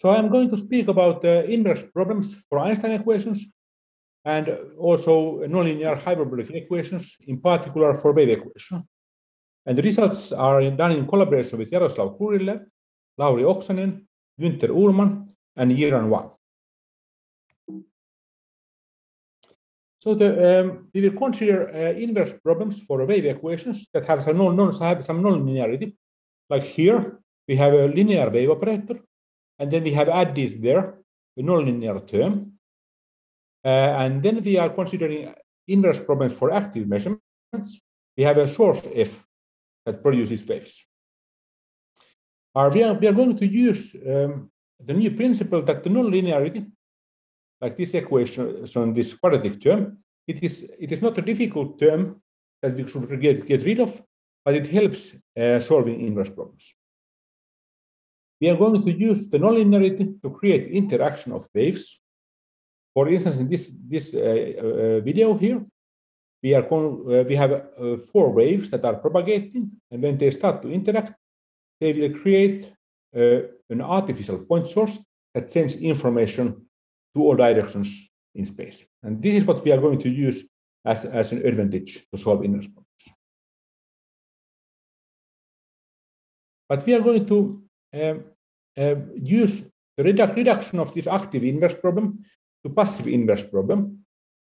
So I'm going to speak about inverse problems for Einstein equations and also nonlinear hyperbolic equations, in particular for wave equation. And the results are done in collaboration with Yaroslav Kurylev, Lauri Oksanen, Gunther Uhlmann, and Yiran Wang. So we will consider inverse problems for wave equations that have some nonlinearity. Like here, we have a linear wave operator, and then we have added there a nonlinear term. And then we are considering inverse problems for active measurements. We have a source F that produces waves. We are going to use the new principle that the nonlinearity, like this equation, so this quadratic term, it is not a difficult term that we should get rid of, but it helps solving inverse problems. We are going to use the nonlinearity to create interaction of waves. For instance, in this video here, we have four waves that are propagating, and when they start to interact, they will create an artificial point source that sends information to all directions in space. And this is what we are going to use as an advantage to solve inverse problems. But we are going to use the reduction of this active inverse problem to passive inverse problem.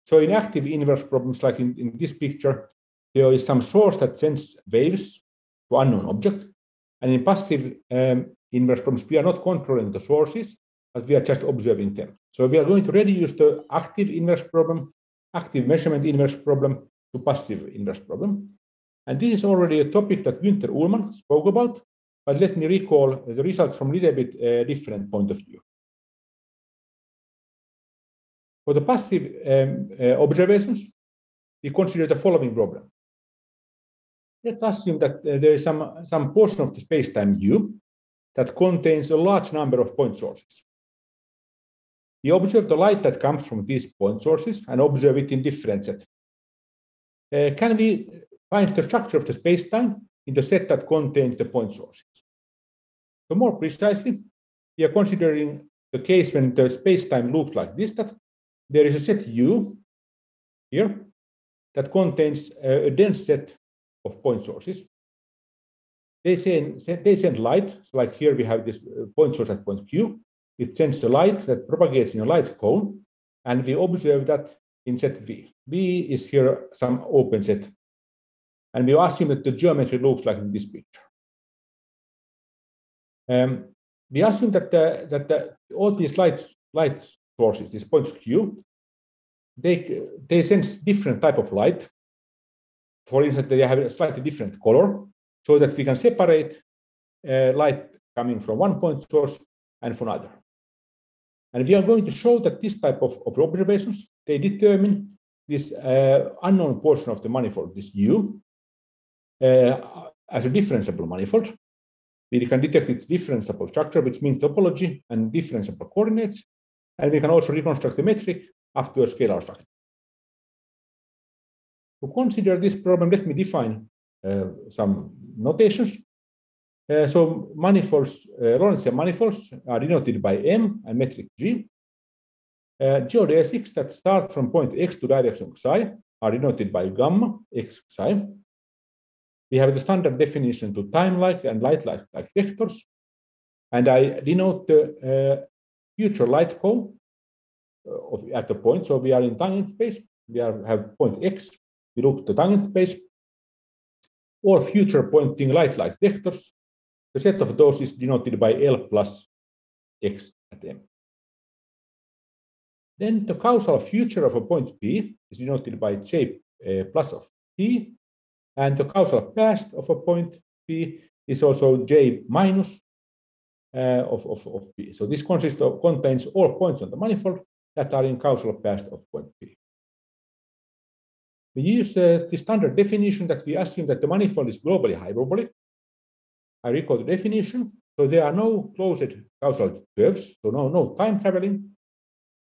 So in active inverse problems, like in this picture, there is some source that sends waves to unknown object. And in passive inverse problems, we are not controlling the sources, but we are just observing them. So we are going to reduce the active inverse problem, active measurement inverse problem, to passive inverse problem. And this is already a topic that Gunther Uhlmann spoke about, but let me recall the results from a little bit different point of view. For the passive observations, we consider the following problem. Let's assume that there is some portion of the space-time U that contains a large number of point sources. We observe the light that comes from these point sources and observe it in different sets. Can we find the structure of the space-time in the set that contains the point sources? So more precisely, we are considering the case when the space-time looks like this, that there is a set U here that contains a dense set of point sources. They send light, so like here we have this point source at point Q. It sends the light that propagates in a light cone, and we observe that in set V. V is here some open set, and we assume that the geometry looks like in this picture. We assume that all these light sources, these points Q, they sense different type of light. For instance, they have a slightly different color, so that we can separate light coming from one point source and from another. And we are going to show that this type of observations, they determine this unknown portion of the manifold, this U, as a differentiable manifold. We can detect its differentiable structure, which means topology and differentiable coordinates. And we can also reconstruct the metric up to a scalar factor. To consider this problem, let me define some notations. So manifolds, Lorentzian manifolds, are denoted by M and metric G. Geodesics that start from point X to direction Xi are denoted by gamma X Xi. We have the standard definition to time-like and light-like vectors, and I denote the future light cone at the point. So we are in tangent space. We have point X. We look to tangent space. All future pointing light-like vectors. The set of those is denoted by L plus X at M. Then the causal future of a point P is denoted by J plus of P, and the causal past of a point P is also J minus of P. So this contains all points on the manifold that are in causal past of point P. We use the standard definition that we assume that the manifold is globally hyperbolic. I recall the definition. So there are no closed causal curves, so no time traveling.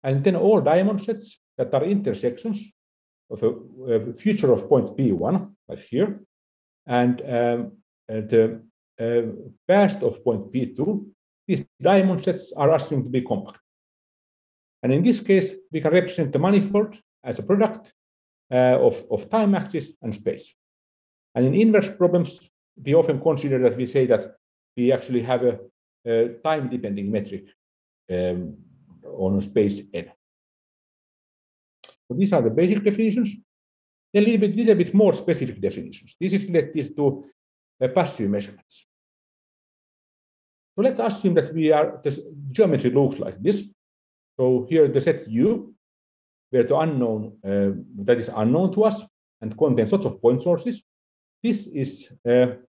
And then all diamond sets that are intersections of a future of point P1, like here, and the past of point P2 these diamond sets are assumed to be compact. And in this case, we can represent the manifold as a product of time axis and space. And in inverse problems, we often consider that we say that we actually have a time-depending metric on space n. So these are the basic definitions. A little bit more specific definitions. This is related to passive measurements. So let's assume that this geometry looks like this. So here the set U, where the unknown that is unknown to us and contains lots of point sources. This is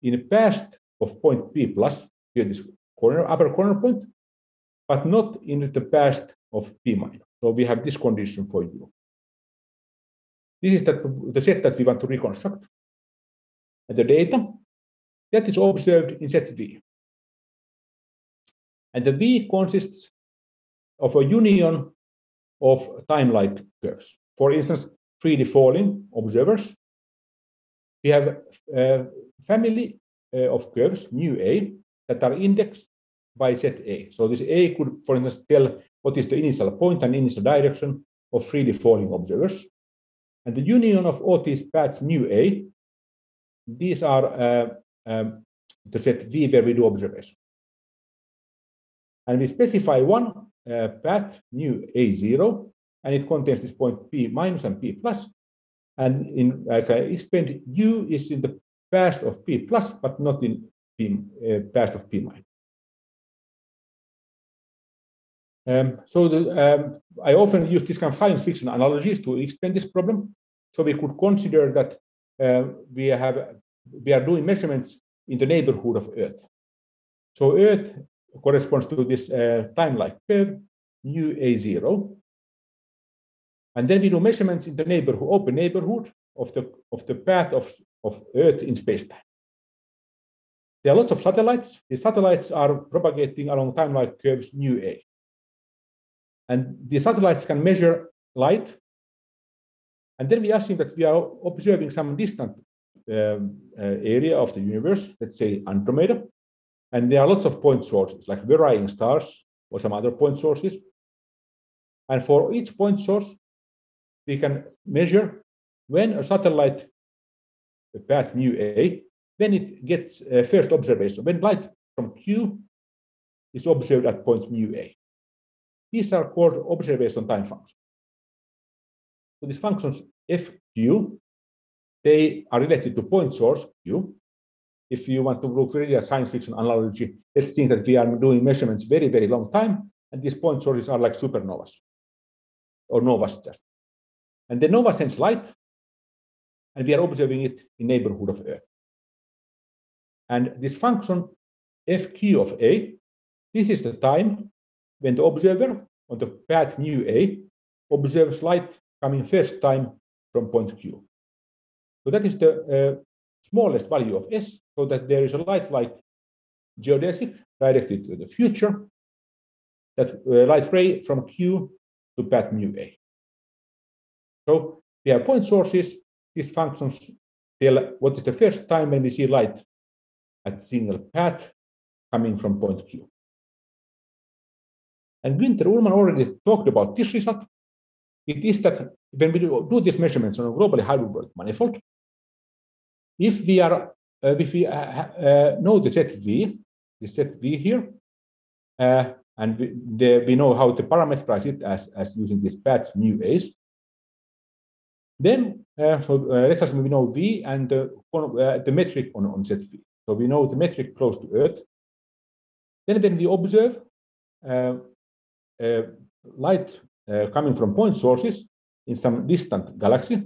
in past of point P plus, here this corner, upper corner point, but not in the past of P minus. So we have this condition for U. This is the set that we want to reconstruct. And the data that is observed in set V. And the V consists of a union of time-like curves. For instance, 3D falling observers. We have a family of curves, mu A, that are indexed by set A. So this A could, for instance, tell what is the initial point and initial direction of 3D falling observers. And the union of all these paths mu A, these are the set V where we do observation. And we specify one path mu A0, and it contains this point P minus and P plus. And in, like I explained, U is in the past of P plus, but not in P, past of P minus. I often use this kind of science fiction analogies to explain this problem. So we could consider that we are doing measurements in the neighborhood of Earth. So Earth corresponds to this time-like curve mu A0, and then we do measurements in the neighborhood, open neighborhood of the path of Earth in space-time. There are lots of satellites. These satellites are propagating along time-like curves mu A. And the satellites can measure light. And then we assume that we are observing some distant area of the universe, let's say Andromeda. And there are lots of point sources, like varying stars or some other point sources. And for each point source, we can measure when a satellite, the path mu A, when it gets first observation, when light from Q is observed at point mu A. These are called observation time functions. So these functions FQ, they are related to point source Q. If you want to look really at science fiction analogy, let's think that we are doing measurements very, very long time, and these point sources are like supernovas, or novas just. And the nova sends light, and we are observing it in the neighborhood of Earth. And this function FQ of A, this is the time when the observer on the path mu A observes light coming first time from point Q. So that is the smallest value of S, so that there is a light-like geodesic directed to the future, that light ray from Q to path mu A. So we have point sources. These functions tell what is the first time when we see light at single path coming from point Q. And Gunther Uhlmann already talked about this result. It is that when we do these measurements on a globally hyperboreal manifold, if we know the set V, here, and we know how to parameterize it as using these paths mu A's, then let's assume we know V and the metric on set V. So we know the metric close to Earth. Then we observe light coming from point sources in some distant galaxy,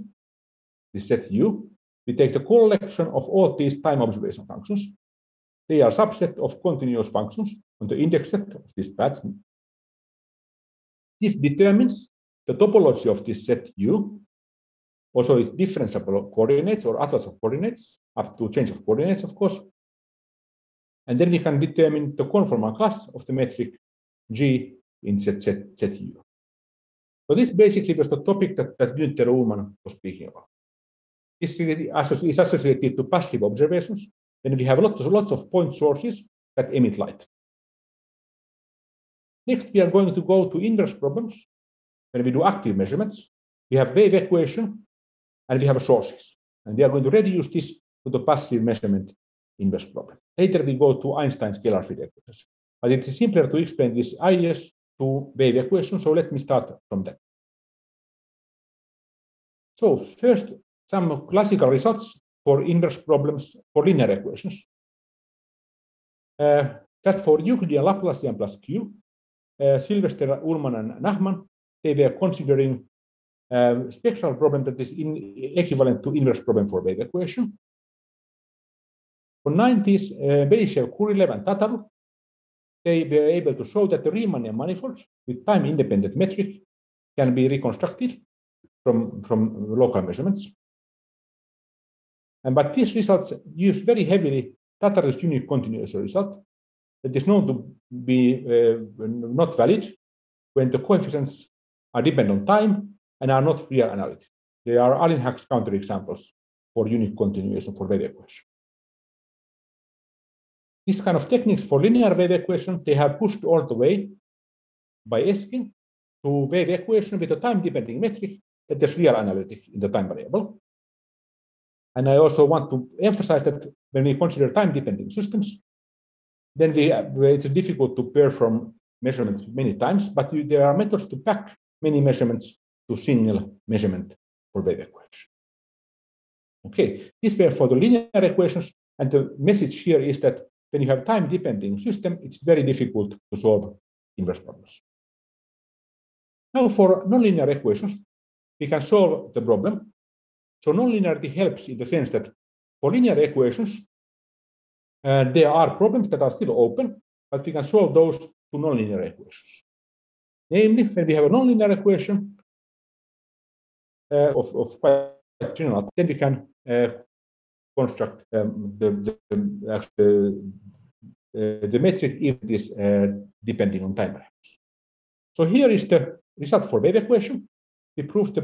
this set U. We take the collection of all these time observation functions. They are a subset of continuous functions on the index set of these paths. This determines the topology of this set U, also its differentiable coordinates or atlas of coordinates, up to change of coordinates, of course. And then we can determine the conformal class of the metric G in set U. So this basically was the topic that Gunther Uhlmann was speaking about. This really is associated to passive observations, and we have lots of point sources that emit light. Next, we are going to go to inverse problems where we do active measurements. We have wave equation and we have sources. And we are going to reduce this to the passive measurement inverse problem. Later, we go to Einstein's scalar field equations. But it is simpler to explain these ideas to wave equations. So let me start from that. So first, some classical results for inverse problems for linear equations. Just for Euclidean, Laplacian plus Q, Sylvester, Uhlmann, and Nachman, they were considering a spectral problem that is equivalent to inverse problem for wave equation. For 90s, Belishev, Kurylev, and Tataru, they were able to show that the Riemannian manifold with time-independent metric can be reconstructed from local measurements. But these results use very heavily Tataru's unique continuous result that is known to be not valid when the coefficients are dependent on time and are not real analytic. They are Allen Hack's counterexamples for unique continuation for wave equation. This kind of techniques for linear wave equation, they have pushed all the way by Eskin to wave equation with a time-dependent metric that is real analytic in the time variable. And I also want to emphasize that when we consider time-dependent systems, then it's difficult to perform measurements many times, but there are methods to pack many measurements to single measurement for wave equation. Okay, these were for the linear equations, and the message here is that when you have time-dependent system, it's very difficult to solve inverse problems. Now for nonlinear equations, we can solve the problem. So nonlinearity helps in the sense that for linear equations, there are problems that are still open, but we can solve those to nonlinear equations. Namely, when we have a nonlinear equation of quite general, then we can construct the metric if it is depending on time variables. So here is the result for wave equation. We proved the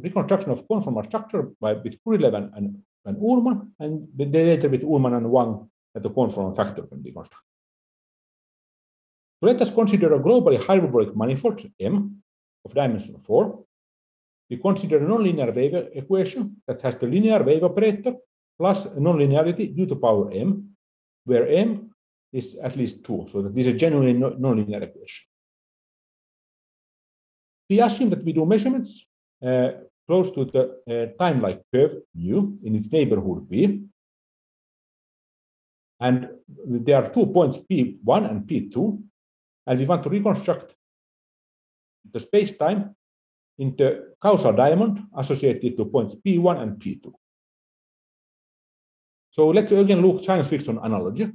reconstruction of conformal structure with Kurylev and Uhlmann, and later with Uhlmann and Wang that the conformal factor can be constructed. So let us consider a globally hyperbolic manifold M of dimension 4. We consider a nonlinear wave equation that has the linear wave operator plus nonlinearity due to power m, where m is at least 2, so that this is a genuinely nonlinear equation. We assume that we do measurements close to the time-like curve mu in its neighborhood p. And there are 2 points p1 and p2, and we want to reconstruct the space-time in the causal diamond associated to points p1 and p2. So let's again look at science fiction analogy.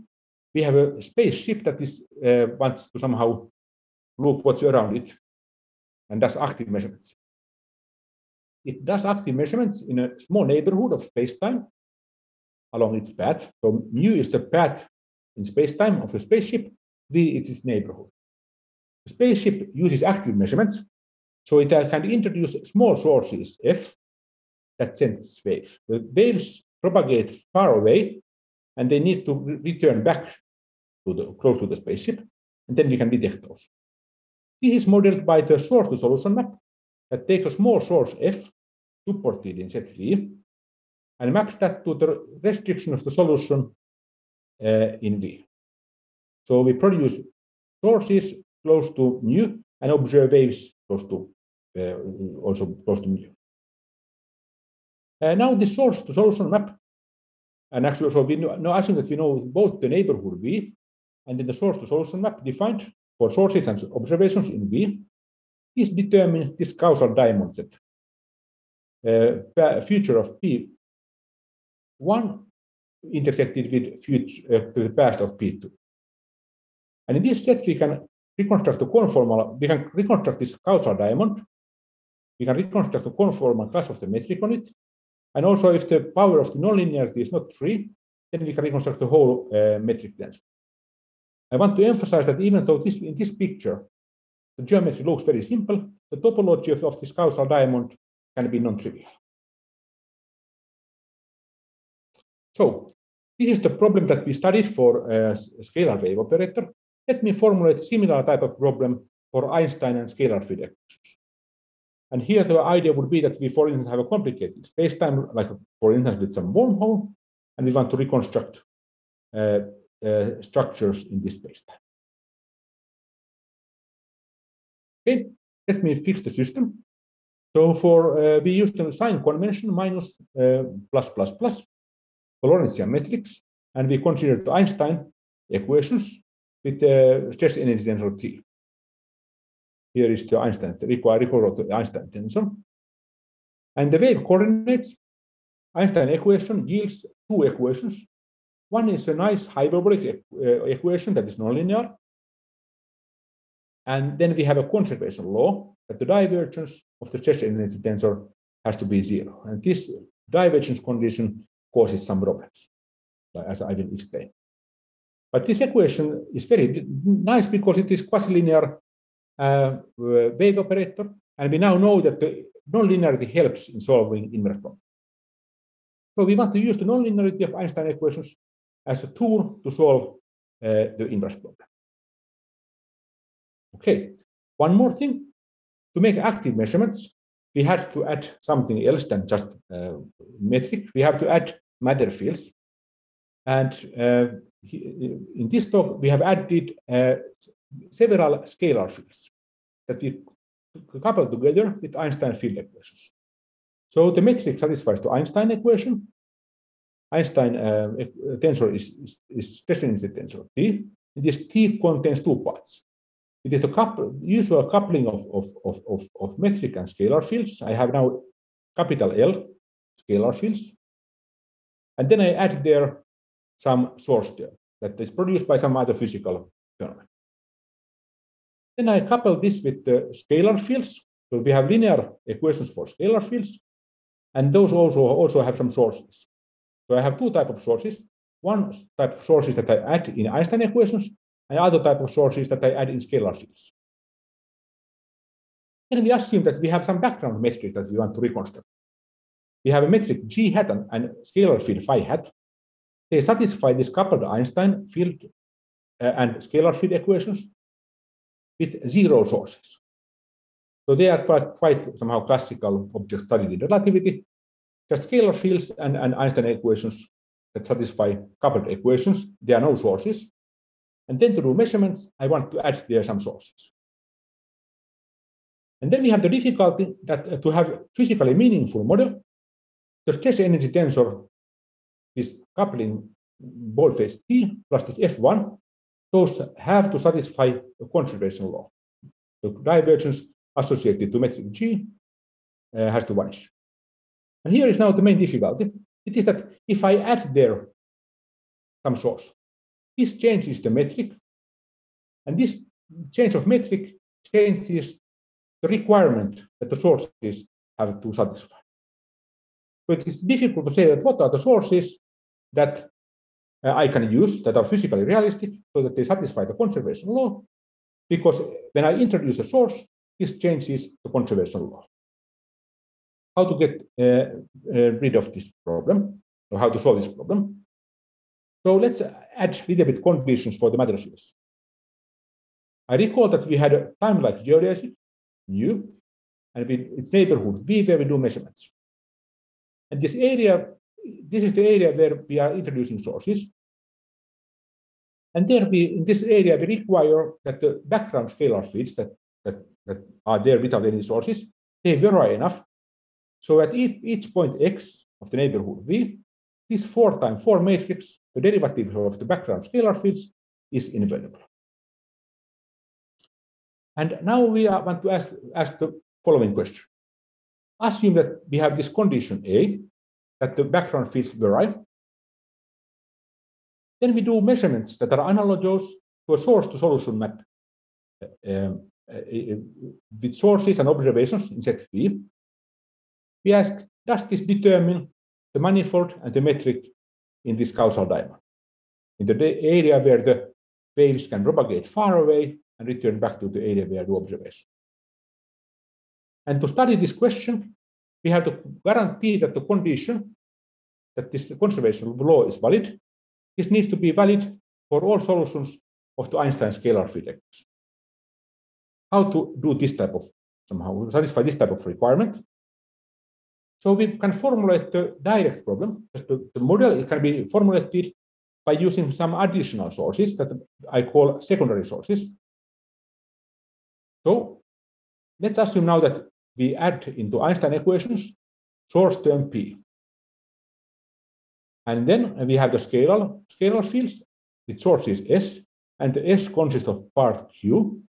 We have a spaceship that is wants to somehow look what's around it and does active measurements. It does active measurements in a small neighborhood of space-time along its path. So mu is the path in space-time of a spaceship, v is its neighborhood. The spaceship uses active measurements, so it can introduce small sources f that sends waves. The waves propagate far away, and they need to return back to close to the spaceship, and then we can detect those. This is modeled by the source-to-solution map that takes a small source f, supported in Z3, and maps that to the restriction of the solution in V. So we produce sources close to mu and observe waves close to also close to mu. Now the source-to-solution map, and actually, so we know, assume that we know both the neighborhood V and then the source-to-solution map defined for sources and observations in V, is determine this causal diamond set, future of P1 intersected with future, the past of P2. And in this set, we can reconstruct the conformal, we can reconstruct this causal diamond, we can reconstruct the conformal class of the metric on it, and also if the power of the nonlinearity is not 3, then we can reconstruct the whole metric density. I want to emphasize that even though in this picture, the geometry looks very simple, the topology of this causal diamond can be non-trivial. So this is the problem that we studied for scalar wave operator. let me formulate similar type of problem for Einstein and scalar field equations. And here the idea would be that we, for instance, have a complicated space-time, like for instance with some wormhole, and we want to reconstruct structures in this space-time. Okay, let me fix the system. So for we use the sign convention minus plus plus plus for Lorentzian matrix, and we consider the Einstein equations with stress energy tensor T. Here is the Einstein Einstein tensor, and the wave coordinates Einstein equation yields two equations. One is a nice hyperbolic equation that is nonlinear, and then we have a conservation law that the divergence of the stress energy tensor has to be zero, and this divergence condition causes some problems, as I will explain. But this equation is very nice because it is quasi-linear wave operator, and we now know that the nonlinearity helps in solving inverse problems. So we want to use the nonlinearity of Einstein equations as a tool to solve the inverse problem. Okay, one more thing. To make active measurements, we had to add something else than just metric. We have to add matter fields. And in this talk, we have added several scalar fields that we couple together with Einstein field equations. So the metric satisfies the Einstein equation. Einstein tensor is stress energy tensor T. And this T contains two parts. It is the usual coupling of metric and scalar fields. I have now capital L scalar fields. And then I add there some source term that is produced by some other physical phenomenon. Then I couple this with the scalar fields. So we have linear equations for scalar fields, and those also have some sources. So I have two types of sources. One type of sources that I add in Einstein equations, and other type of sources that I add in scalar fields. Then we assume that we have some background metric that we want to reconstruct. We have a metric G hat and scalar field phi hat. They satisfy this coupled Einstein field and scalar field equations with zero sources. So they are quite somehow classical object studied in relativity, just scalar fields and Einstein equations that satisfy coupled equations. There are no sources. And then to do measurements, I want to add there some sources. And then we have the difficulty that to have physically meaningful model, the stress energy tensor is coupling ball phase T plus this F1. Those have to satisfy the conservation law. The divergence associated to metric G has to vanish. And here is now the main difficulty. It is that if I add there some source, this changes the metric, and this change of metric changes the requirement that the sources have to satisfy. So it is difficult to say that what are the sources that I can use that are physically realistic so that they satisfy the conservation law, because when I introduce a source, this changes the conservation law. How to get rid of this problem, or how to solve this problem? So let's add a little bit conditions for the matter fields. I recall that we had a time-like geodesy, nu, and its neighborhood V, where we do measurements. And this area, this is the area where we are introducing sources. And there in this area, we require that the background scalar fields that are there without any sources, they vary enough. So at each point X of the neighborhood V, this 4x4 matrix, the derivative of the background scalar fields, is invertible. And now we want to ask the following question. Assume that we have this condition A, that the background fields vary. Then we do measurements that are analogous to a source-to-solution map with sources and observations in set V. We ask, does this determine the manifold and the metric in this causal diamond, in the area where the waves can propagate far away and return back to the area where the observation? And to study this question, we have to guarantee that the condition that this conservation law is valid, this needs to be valid for all solutions of the Einstein scalar field equation. How to do this type of, somehow satisfy this type of requirement. So we can formulate the direct problem. The model, it can be formulated by using some additional sources that I call secondary sources. So let's assume now that we add into Einstein equations source term P. And then we have the scalar fields. The source is S, and the S consists of part Q.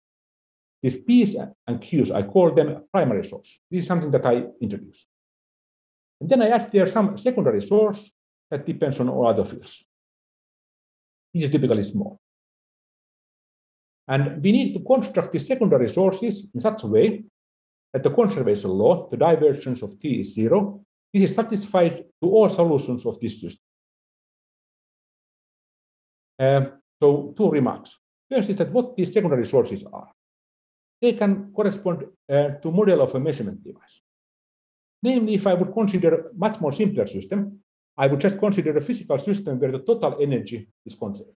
These P's and Q's, I call them primary source. This is something that I introduce. And then I add there some secondary source that depends on all other fields. This is typically small. And we need to construct the secondary sources in such a way that the conservation law, the divergence of T is zero, this is satisfied to all solutions of this system. So two remarks. First is that what these secondary sources are. They can correspond to model of a measurement device. Namely, if I would consider a much more simpler system, I would just consider a physical system where the total energy is conserved.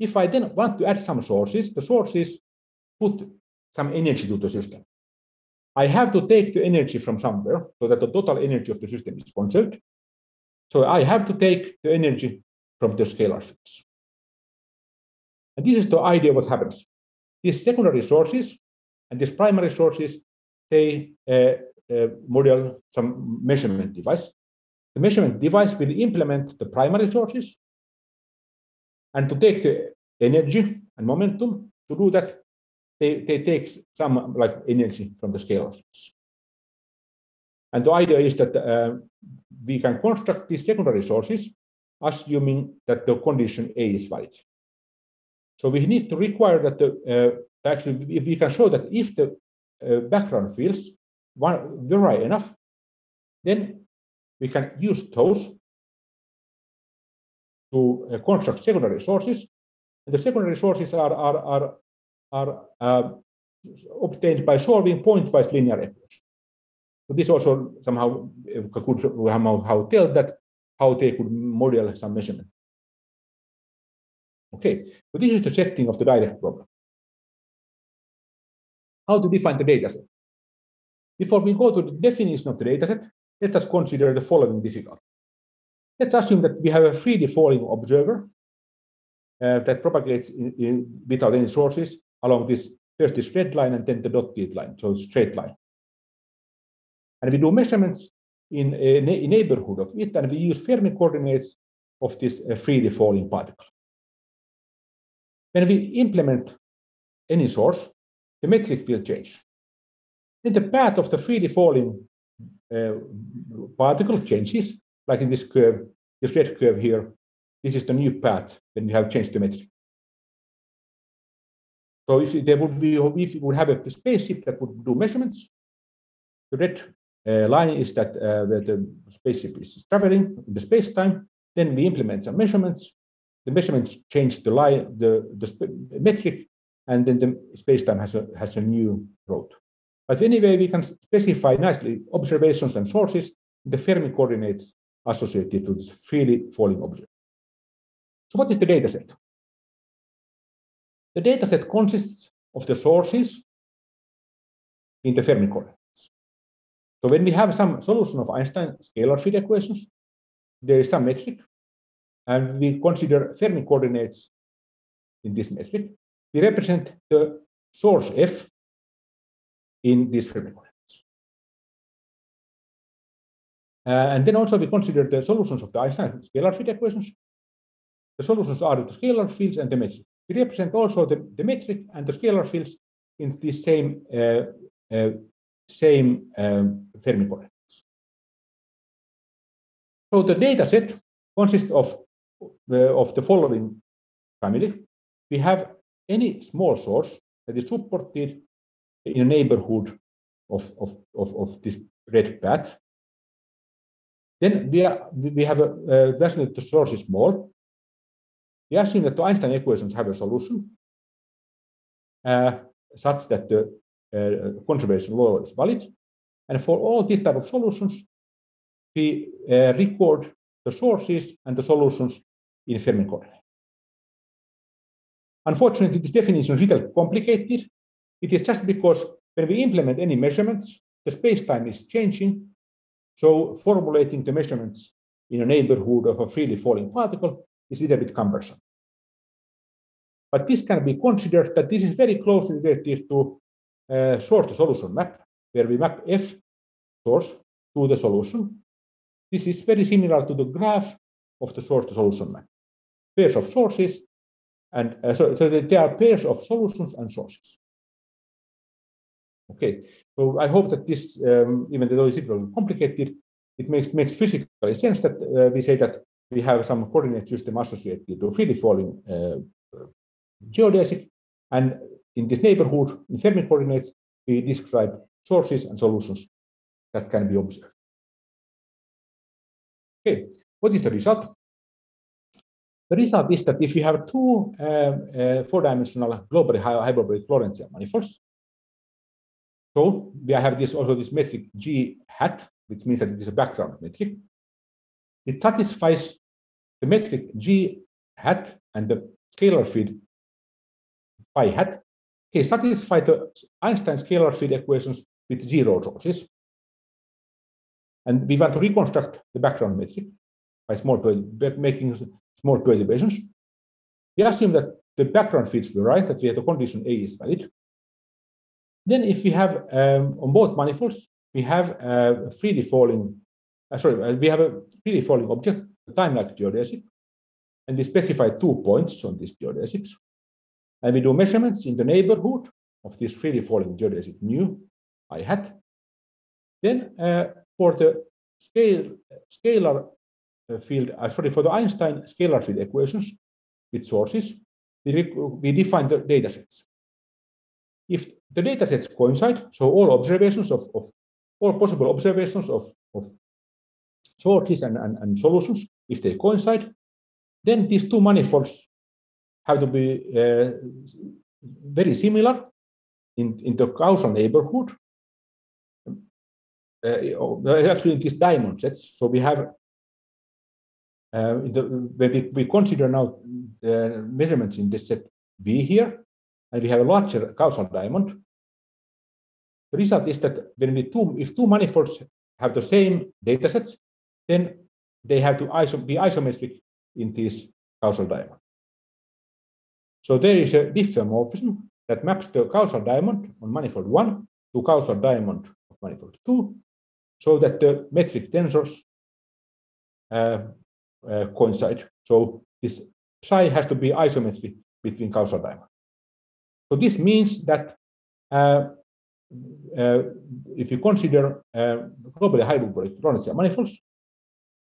If I then want to add some sources, the sources put some energy to the system. I have to take the energy from somewhere so that the total energy of the system is conserved. So I have to take the energy from the scalar fields. And this is the idea of what happens. These secondary sources and these primary sources, they model some measurement device. The measurement device will implement the primary sources. And to take the energy and momentum, to do that, they take some like energy from the scalar fields. And the idea is that we can construct these secondary sources, assuming that the condition A is valid. So we need to require that the, actually we can show that if the background fields vary enough, then we can use those to construct secondary sources. And the secondary sources are obtained by solving pointwise linear equations. So this also somehow could somehow tell that how they could model some measurement. Okay, so this is the setting of the direct problem. How to define the dataset? Before we go to the definition of the dataset, let us consider the following difficulty. Let's assume that we have a freely falling observer that propagates without any sources along this first this red line and then the dotted line, so straight line. And we do measurements in a neighborhood of it, and we use Fermi coordinates of this freely falling particle. When we implement any source, the metric will change. Then the path of the freely falling particle changes, like in this curve, this red curve here. This is the new path when we have changed the metric. So if there would be, if we would have a spaceship that would do measurements, the red line is that where the spaceship is traveling in the space-time. Then we implement some measurements. The measurements change the line, the metric, and then the space-time has a new road. But anyway, we can specify nicely observations and sources, the Fermi coordinates associated to this freely falling object. So what is the dataset? The dataset consists of the sources in the Fermi coordinates. So when we have some solution of Einstein scalar field equations, there is some metric, and we consider Fermi coordinates in this metric. We represent the source F in these Fermi coordinates. And then also we consider the solutions of the Einstein scalar field equations. The solutions are the scalar fields and the metric. We represent also the metric and the scalar fields in the same Fermi coordinates. So the data set consists of the following family. We have any small source that is supported in a neighborhood of this red path. Then we assume that the source is small. We assume that the Einstein equations have a solution such that the conservation law is valid, and for all these type of solutions, we record the sources and the solutions in Fermi coordinate. Unfortunately, this definition is little complicated. It is just because when we implement any measurements, the space-time is changing. So formulating the measurements in a neighborhood of a freely falling particle is a little bit cumbersome. But this can be considered that this is very closely related to source-to-solution map, where we map F source to the solution. This is very similar to the graph of the source-to-solution map. Pairs of sources, and so there are pairs of solutions and sources. Okay, so I hope that this, even though it's a little complicated, it makes physical sense that we say that we have some coordinate system associated to freely falling geodesic, and in this neighborhood, in Fermi coordinates, we describe sources and solutions that can be observed. Okay, what is the result? The result is that if you have two four-dimensional globally hyperbolic Lorentzian manifolds, so we have also this metric G hat, which means that it is a background metric. It satisfies the metric G hat and the scalar field phi hat. They satisfy the Einstein scalar field equations with zero sources. And we want to reconstruct the background metric by making small perturbations. We assume that the background fields were right, that we have the condition A is valid. Then if we have on both manifolds, we have a freely falling, object, a time-like geodesic, and we specify 2 points on these geodesics. And we do measurements in the neighborhood of this freely falling geodesic nu, I hat. Then for the Einstein scalar field equations with sources, we define the data sets. If the data sets coincide, so all observations of sources and solutions, if they coincide, then these two manifolds have to be very similar in the causal neighborhood. Actually, in these diamond sets, so we have we consider now measurements in this set B here, and we have a larger causal diamond. The result is that when if two manifolds have the same data sets, then they have to be isometric in this causal diamond. So there is a diffeomorphism that maps the causal diamond on manifold 1 to causal diamond of manifold 2, so that the metric tensors coincide. So this psi has to be isometric between causal diamond. So this means that if you consider globally hyperbolic Lorentzian manifolds,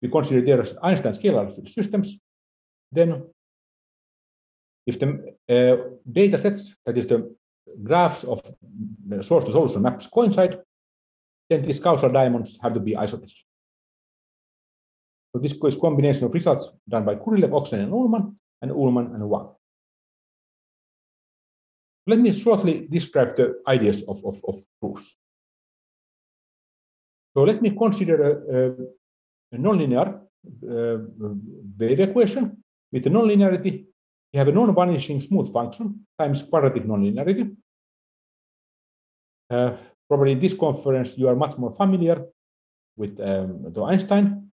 we consider their Einstein scalar field systems, then if the data sets, that is the graphs of the source to solution maps, coincide, then these causal diamonds have to be isometric. So this is combination of results done by Kurylev, Oksanen, and Uhlmann, and Wang. Let me shortly describe the ideas of proofs. So let me consider a nonlinear wave equation with a nonlinearity. We have a non-vanishing smooth function times quadratic nonlinearity. Probably in this conference, you are much more familiar with the Einstein.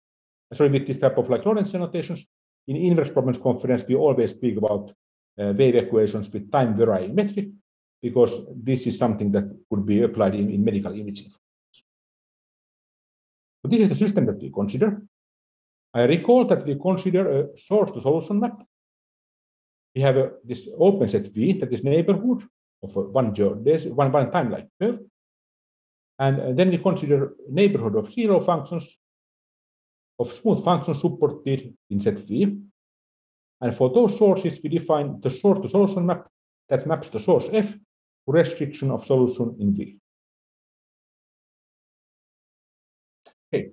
Sorry, with this type of Lorentz notations. In inverse problems conference, we always speak about wave equations with time-varying metric, because this is something that could be applied in medical imaging. So this is the system that we consider. I recall that we consider a source-to-solution map. We have this open set V, that is neighborhood of one time-like curve. And then we consider neighborhood of zero functions, of smooth functions supported in set V. And for those sources, we define the source-to-solution map that maps the source F to restriction of solution in V. Okay.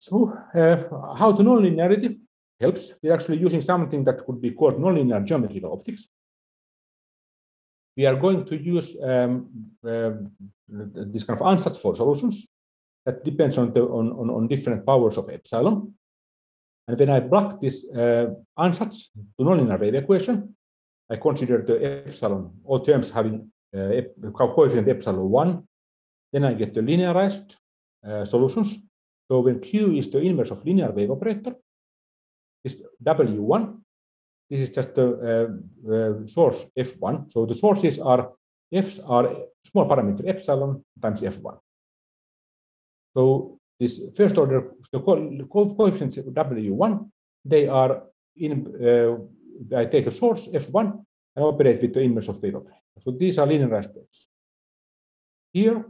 So how the nonlinearity helps? We're actually using something that could be called nonlinear geometrical optics. We are going to use this kind of ansatz for solutions that depends on different powers of epsilon. And when I block this ansatz to nonlinear wave equation, I consider the epsilon, all terms having coefficient epsilon 1. Then I get the linearized solutions. So when Q is the inverse of linear wave operator, it's W1. This is just the source F1. So the sources are F's are small parameter epsilon times F1. So this first order, the coefficients of W1, they are in, I take a source F1 and operate with the inverse of wave operator. So these are linearized waves. Here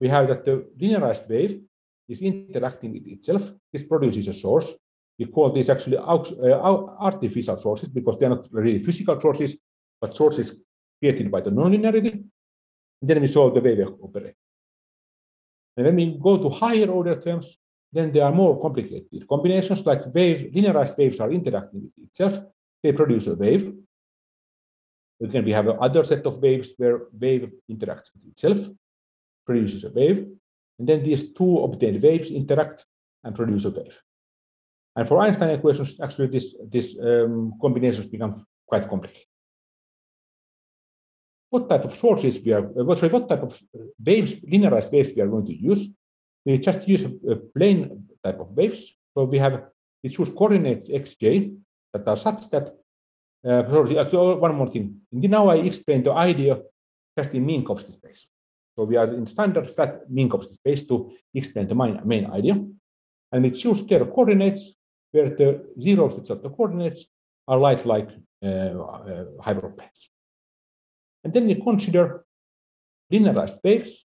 we have that the linearized wave is interacting with itself. This produces a source. We call these actually artificial sources because they are not really physical sources, but sources created by the nonlinearity. And then we saw the wave operator. And when we go to higher order terms, then there are more complicated combinations like waves, linearized waves are interacting with itself. They produce a wave. Again, we have another set of waves where wave interacts with itself, produces a wave. And then these two obtained waves interact and produce a wave. And for Einstein equations, actually, these combinations become quite complicated. What type of sources we are? What type of waves, linearized waves we are going to use? We just use a plane type of waves. So we choose coordinates xj that are such that. One more thing. Now I explain the idea just in Minkowski space. So we are in standard flat Minkowski space to explain the main idea. And we choose their coordinates where the zero states of the coordinates are like hyperplanes. And then we consider linearized waves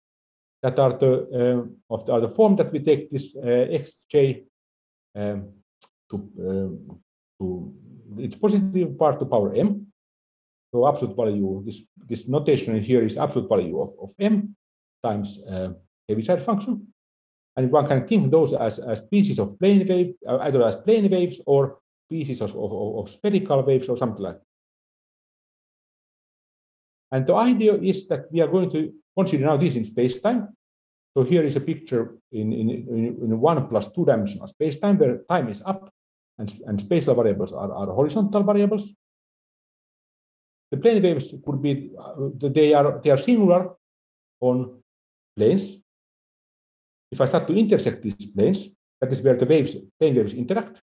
that are the form that we take this xj to its positive part to power m. So absolute value, this notation here is absolute value of m times Heaviside function. And one can think those as pieces of plane wave, either as plane waves or pieces of spherical waves or something like that. And the idea is that we are going to consider now this in space-time. So here is a picture in 1+2-dimensional space-time where time is up and spatial variables are horizontal variables. The plane waves could be, they are singular on planes. If I start to intersect these planes, that is where the plane waves interact.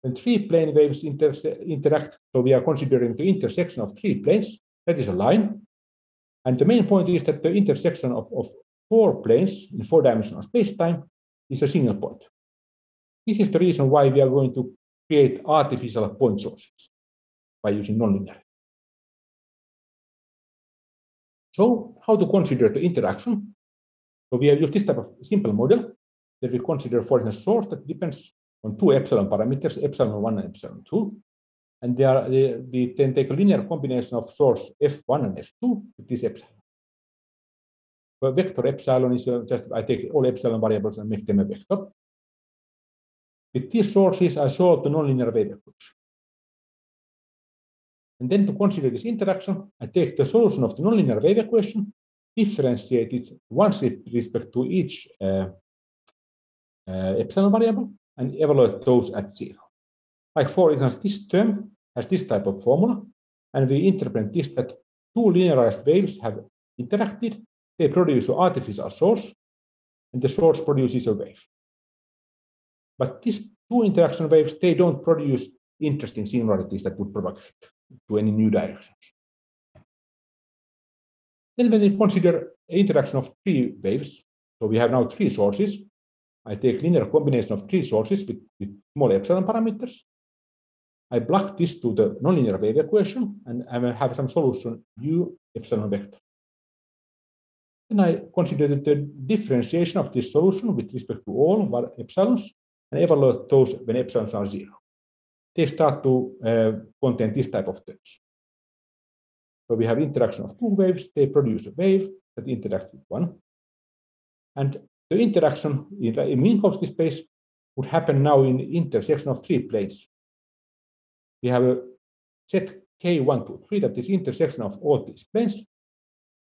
When three plane waves interact, so we are considering the intersection of three planes. That is a line. And the main point is that the intersection of four planes in four-dimensional space-time is a single point. This is the reason why we are going to create artificial point sources by using nonlinearity. So how to consider the interaction? So we have used this type of simple model that we consider, for instance, source that depends on two epsilon parameters, epsilon 1 and epsilon 2. And we then take a linear combination of source F1 and F2 with this epsilon. But vector epsilon is just, I take all epsilon variables and make them a vector. With these sources, I solve the nonlinear wave equation. And then to consider this interaction, I take the solution of the nonlinear wave equation, differentiate it once with respect to each epsilon variable, and evaluate those at zero. Like for instance, this term has this type of formula, and we interpret this that two linearized waves have interacted, they produce an artificial source, and the source produces a wave. But these two interaction waves, they don't produce interesting singularities that would propagate to any new directions. Then when we consider interaction of three waves, so we have now three sources. I take linear combination of three sources with small epsilon parameters. I block this to the nonlinear wave equation, and I will have some solution u epsilon vector. Then I consider the differentiation of this solution with respect to all epsilons, and evaluate those when epsilons are zero. They start to contain this type of terms. So we have interaction of two waves. They produce a wave that interacts with one. And the interaction in Minkowski space would happen now in intersection of three planes. We have a set K1, 2, 3 that is intersection of all these planes.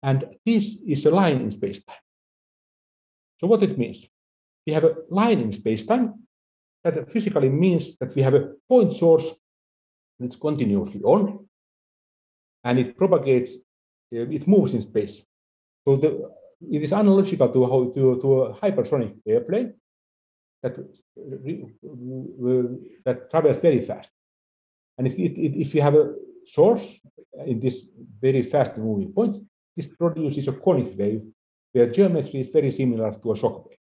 And this is a line in space-time. So what it means? We have a line in space-time that physically means that we have a point source that's continuously on. and it propagates, it moves in space. So it is analogical to a hypersonic airplane that travels very fast. And if you have a source in this very fast moving point, this produces a conic wave where geometry is very similar to a shock wave.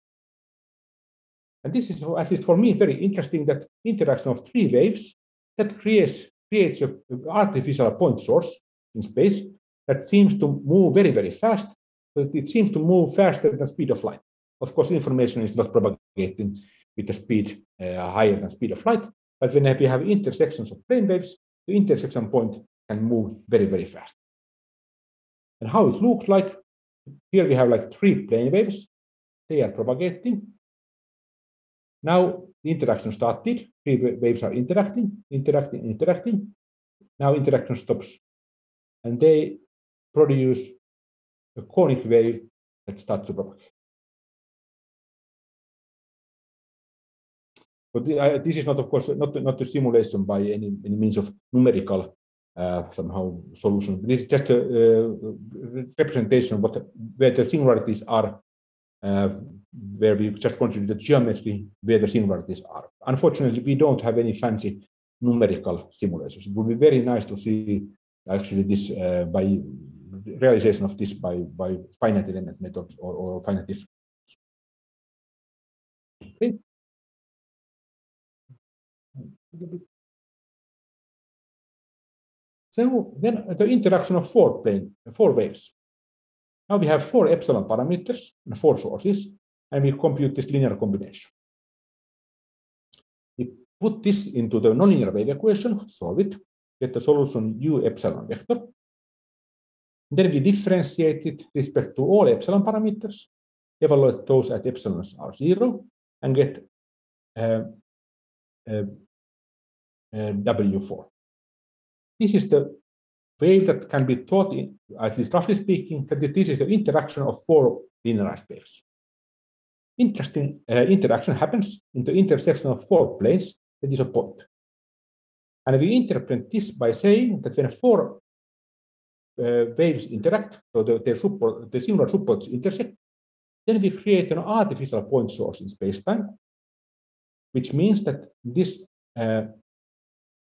And this is, at least for me, very interesting, that interaction of three waves that creates an artificial point source in space that seems to move very, very fast, but it seems to move faster than the speed of light. Of course, information is not propagating with a speed higher than speed of light, but when we have intersections of plane waves, the intersection point can move very, very fast. And how it looks like, here we have like three plane waves. They are propagating. Now the interaction started. Three waves are interacting. Now interaction stops. And they produce a conic wave that starts to propagate. But this is not, of course, not a simulation by any means of numerical somehow solution. This is just a representation of where the singularities are, where we just consider the geometry where the singularities are. Unfortunately, we don't have any fancy numerical simulations. It would be very nice to see actually this by realization of this by finite element methods or finite. Okay. So then the interaction of four waves. Now we have four epsilon parameters and four sources, and we compute this linear combination. We put this into the nonlinear wave equation, solve it, get the solution u epsilon vector. Then we differentiate it with respect to all epsilon parameters, evaluate those at epsilons are 0, and get W4. This is the wave that can be taught, at least roughly speaking, that this is the interaction of four linearized waves. Interesting interaction happens in the intersection of four planes. That is a point. And we interpret this by saying that when four waves interact, so the singular supports intersect, then we create an artificial point source in spacetime, which means that this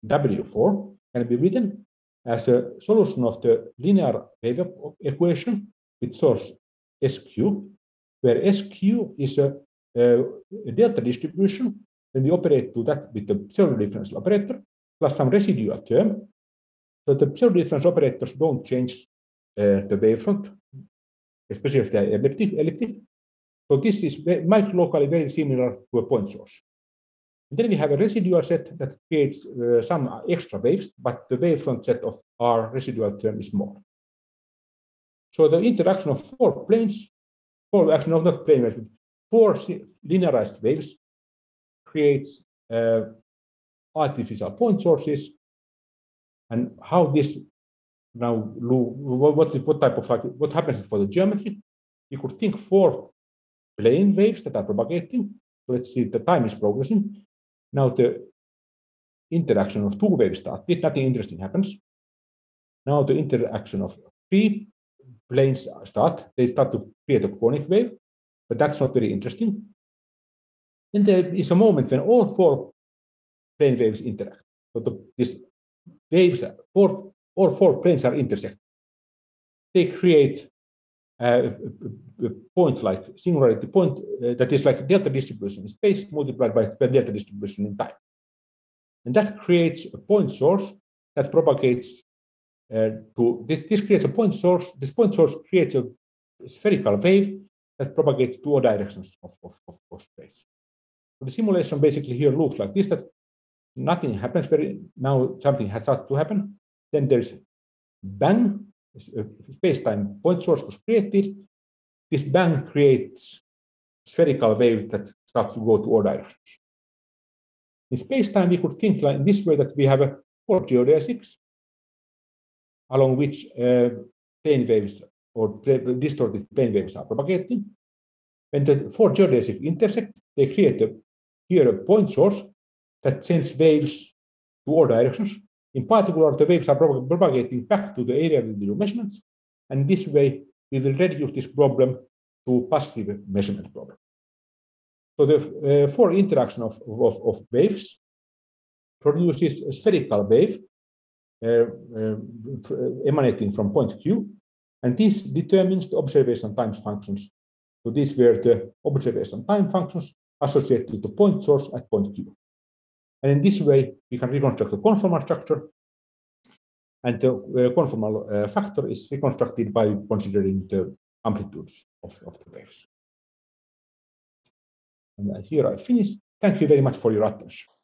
W4 can be written as a solution of the linear wave equation with source SQ, where SQ is a delta distribution, and we operate to that with the pseudo-differential operator plus some residual term. So the pseudo-differential operators don't change the wavefront, especially if they are elliptic. So this is microlocally very similar to a point source. Then we have a residual set that creates some extra waves, but the wavefront set of our residual term is more. So the interaction of four planes, four linearized waves creates artificial point sources. And how this now, what happens for the geometry? You could think four plane waves that are propagating. Let's see, the time is progressing. Now the interaction of two waves started, nothing interesting happens. Now the interaction of three planes start. They start to create a conic wave, but that's not very interesting. And there is a moment when all four plane waves interact. So all four planes are intersected. They create a point like singularity point that is like delta distribution in space multiplied by delta distribution in time. And that creates a point source that propagates to this. This creates a point source. This point source creates a spherical wave that propagates to all directions of space. So the simulation basically here looks like this, that nothing happens. Now something has started to happen. Then there's bang. Space-time point source was created. This bang creates spherical wave that starts to go to all directions. In space-time, we could think like this way, that we have a four geodesics along which plane waves or distorted plane waves are propagating. When the four geodesics intersect, they create a point source that sends waves to all directions. In particular, the waves are propagating back to the area with new measurements, and this way we will reduce this problem to passive measurement problem. So the four interaction of waves produces a spherical wave emanating from point Q, and this determines the observation time functions. So these were the observation time functions associated to the point source at point Q. And in this way, we can reconstruct the conformal structure, and the conformal factor is reconstructed by considering the amplitudes of the waves. And here I finish. Thank you very much for your attention.